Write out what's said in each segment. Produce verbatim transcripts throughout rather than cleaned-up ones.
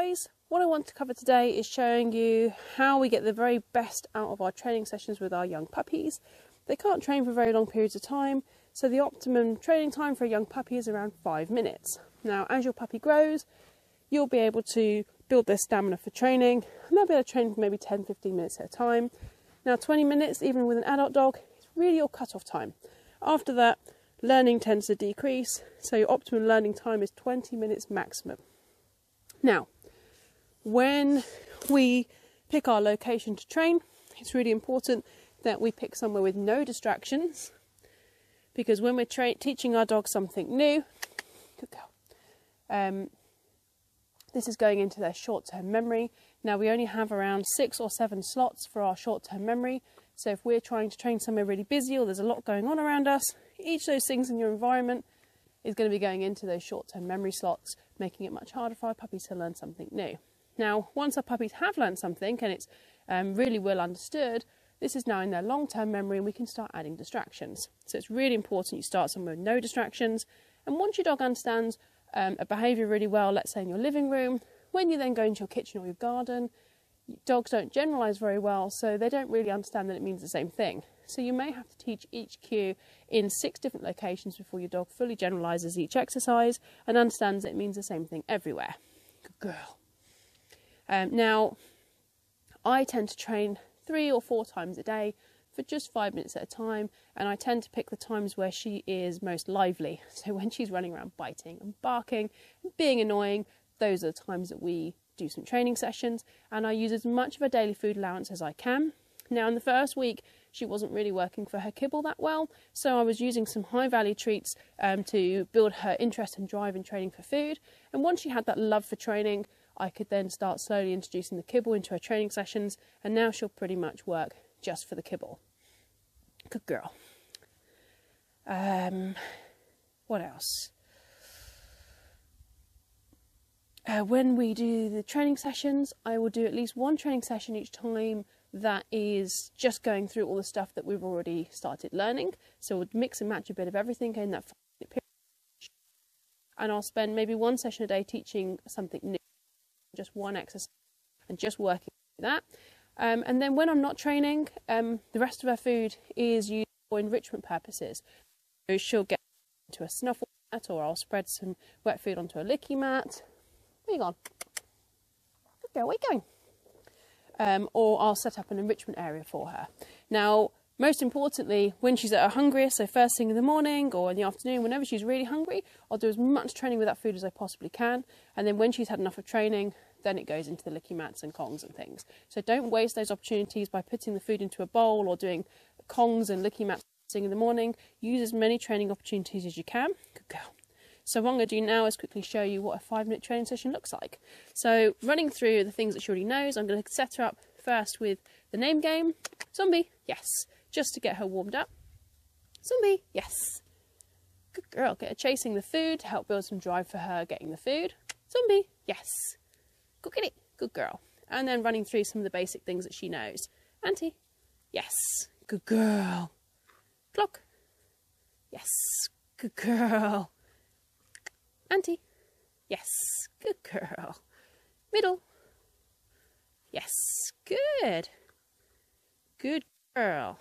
guys, what I want to cover today is showing you how we get the very best out of our training sessions with our young puppies. They can't train for very long periods of time, so the optimum training time for a young puppy is around five minutes. Now, as your puppy grows, you'll be able to build their stamina for training, and they'll be able to train for maybe ten to fifteen minutes at a time. Now, twenty minutes, even with an adult dog, is really your cut-off time. After that, learning tends to decrease, so your optimum learning time is twenty minutes maximum. Now, when we pick our location to train, it's really important that we pick somewhere with no distractions, because when we're tra teaching our dog something new, good girl, um, this is going into their short-term memory. Now, we only have around six or seven slots for our short-term memory, so if we're trying to train somewhere really busy or there's a lot going on around us, each of those things in your environment is going to be going into those short-term memory slots, making it much harder for our puppies to learn something new. Now, once our puppies have learned something and it's um, really well understood, this is now in their long-term memory and we can start adding distractions. So it's really important you start somewhere with no distractions. And once your dog understands um, a behaviour really well, let's say in your living room, when you then go into your kitchen or your garden, dogs don't generalise very well, so they don't really understand that it means the same thing. So you may have to teach each cue in six different locations before your dog fully generalises each exercise and understands that it means the same thing everywhere. Good girl. Um, now, I tend to train three or four times a day for just five minutes at a time, and I tend to pick the times where she is most lively. So when she's running around biting and barking and being annoying, those are the times that we do some training sessions, and I use as much of her daily food allowance as I can. Now, in the first week, she wasn't really working for her kibble that well, so I was using some high value treats um, to build her interest and drive in training for food. And once she had that love for training, I could then start slowly introducing the kibble into her training sessions, and now she'll pretty much work just for the kibble. Good girl. Um, what else? Uh, when we do the training sessions, I will do at least one training session each time that is just going through all the stuff that we've already started learning. So we'll mix and match a bit of everything in that five-minute period. And I'll spend maybe one session a day teaching something new, just one exercise, and just working with that. Um, and then when I'm not training, um, the rest of her food is used for enrichment purposes. So she'll get into a snuffle mat, or I'll spread some wet food onto a licky mat. Where you gone? Good girl, where are you going? Um, or I'll set up an enrichment area for her. Now, most importantly, when she's at her hungriest, so first thing in the morning or in the afternoon, whenever she's really hungry, I'll do as much training with that food as I possibly can. And then when she's had enough of training, then it goes into the licky mats and Kongs and things. So don't waste those opportunities by putting the food into a bowl or doing Kongs and licky mats in the morning. Use as many training opportunities as you can. Good girl. So what I'm going to do now is quickly show you what a five-minute training session looks like. So running through the things that she already knows, I'm going to set her up first with the name game. Zombie, yes, just to get her warmed up. Zombie, yes. Good girl, get her chasing the food to help build some drive for her getting the food. Zombie, yes. Go get it, good girl. And then running through some of the basic things that she knows. Auntie, yes, good girl. Clock, yes, good girl. Auntie, yes, good girl. Middle, yes, good. Good girl.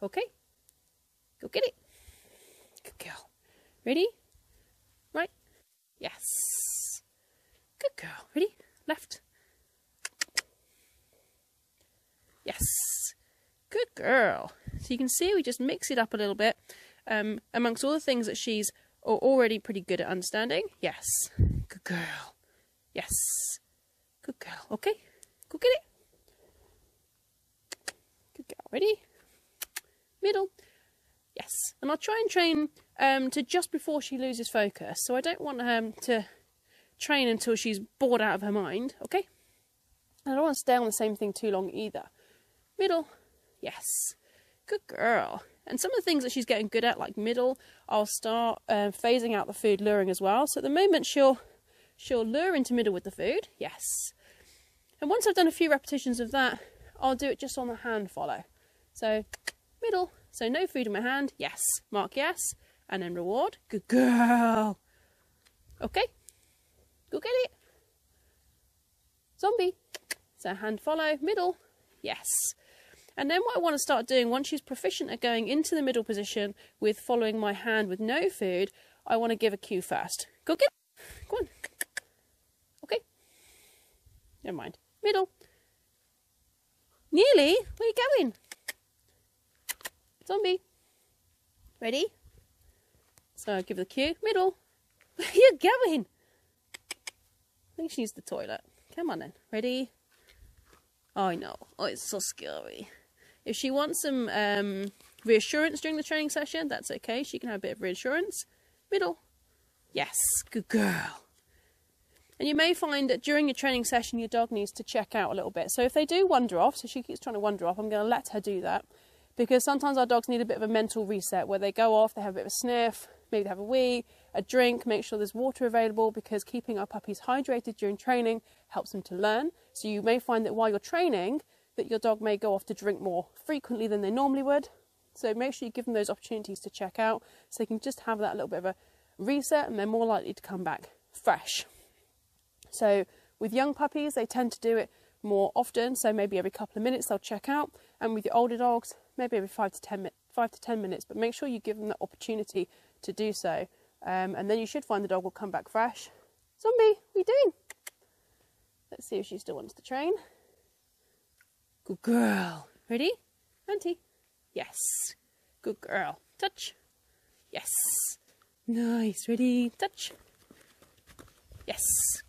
Okay, go get it. Good girl. Ready? Right, yes. Good girl. Ready? Left. Yes, good girl. So you can see we just mix it up a little bit um, amongst all the things that she's Or already pretty good at understanding. Yes, good girl. Yes, good girl. Okay, go get it. Good girl. Ready? Middle. Yes, and I'll try and train um, to just before she loses focus. So I don't want her um, to train until she's bored out of her mind. Okay, and I don't want to stay on the same thing too long either. Middle. Yes, good girl. And some of the things that she's getting good at, like middle, I'll start uh, phasing out the food luring as well. So at the moment she'll she'll lure into middle with the food, yes. And once I've done a few repetitions of that, I'll do it just on the hand follow. So middle, so no food in my hand, yes. Mark yes, and then reward, good girl. Okay, go get it. zombie. So hand follow, middle, yes. And then what I want to start doing, once she's proficient at going into the middle position with following my hand with no food, I want to give a cue first. Go get, go on. Okay, never mind. Middle. Nearly, where are you going? Zombie. Ready? So I'll give the cue, middle. Where are you going? I think she needs the toilet. Come on then, ready? I know, oh it's so scary. If she wants some um, reassurance during the training session, that's okay, she can have a bit of reassurance. Middle. Yes, good girl. And you may find that during your training session, your dog needs to check out a little bit. So if they do wander off, so she keeps trying to wander off, I'm going to let her do that. Because sometimes our dogs need a bit of a mental reset where they go off, they have a bit of a sniff, maybe they have a wee, a drink, make sure there's water available, because keeping our puppies hydrated during training helps them to learn. So you may find that while you're training, that your dog may go off to drink more frequently than they normally would. So make sure you give them those opportunities to check out so they can just have that little bit of a reset, and they're more likely to come back fresh. So with young puppies, they tend to do it more often. So maybe every couple of minutes they'll check out. And with your older dogs, maybe every five to ten, five to ten minutes. But make sure you give them the opportunity to do so. Um, and then you should find the dog will come back fresh. Zombie, what are you doing? Let's see if she still wants to train. Good girl. Ready? Auntie. Yes. Good girl. Touch. Yes. Nice. Ready? Touch. Yes.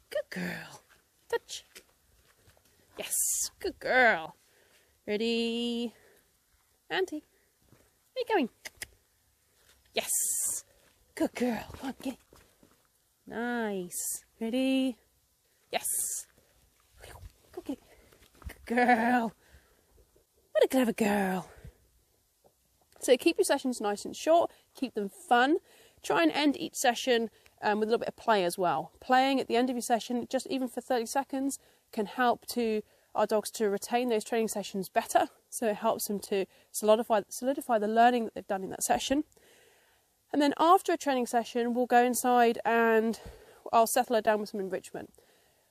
Good girl. Touch. Yes. Good girl. Ready? Auntie. Where are you going? Yes. Good girl. Come on, get it. Nice. Ready? Yes. Go get it. Good girl. What a clever girl. So keep your sessions nice and short. Keep them fun. Try and end each session Um, with a little bit of play as well. Playing at the end of your session, just even for thirty seconds, can help to our dogs to retain those training sessions better. So it helps them to solidify, solidify the learning that they've done in that session. And then after a training session, we'll go inside and I'll settle her down with some enrichment.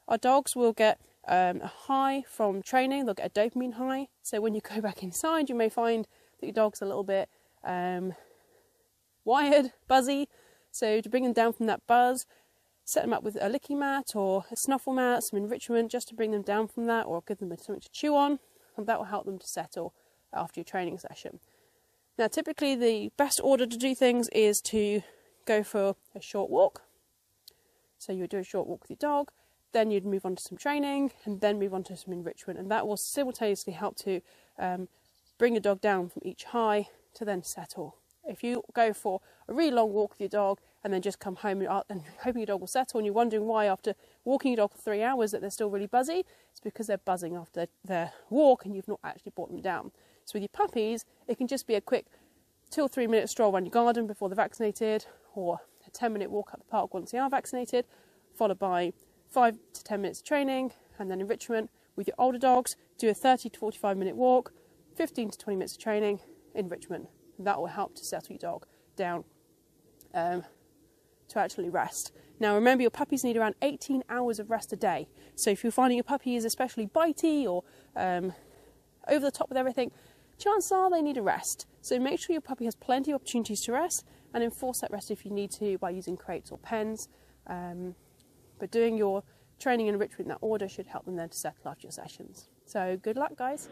Our dogs will get um, a high from training. They'll get a dopamine high. So when you go back inside, you may find that your dog's a little bit um, wired, buzzy. So to bring them down from that buzz, set them up with a licky mat or a snuffle mat, some enrichment just to bring them down from that, or give them something to chew on, and that will help them to settle after your training session. Now typically the best order to do things is to go for a short walk. So you would do a short walk with your dog, then you'd move on to some training, and then move on to some enrichment, and that will simultaneously help to um, bring your dog down from each high to then settle. If you go for a really long walk with your dog and then just come home and, and hoping your dog will settle, and you're wondering why after walking your dog for three hours that they're still really buzzy, it's because they're buzzing after their walk and you've not actually brought them down. So with your puppies, it can just be a quick two or three minute stroll around your garden before they're vaccinated, or a ten minute walk up the park once they are vaccinated, followed by five to ten minutes of training and then enrichment. With your older dogs, do a thirty to forty-five minute walk, fifteen to twenty minutes of training, enrichment. That will help to settle your dog down um, to actually rest. Now remember, your puppies need around eighteen hours of rest a day. So if you're finding your puppy is especially bitey or um, over the top with everything, chances are they need a rest. So make sure your puppy has plenty of opportunities to rest, and enforce that rest if you need to by using crates or pens. Um, but doing your training and enrichment in that order should help them then to settle after your sessions. So good luck, guys.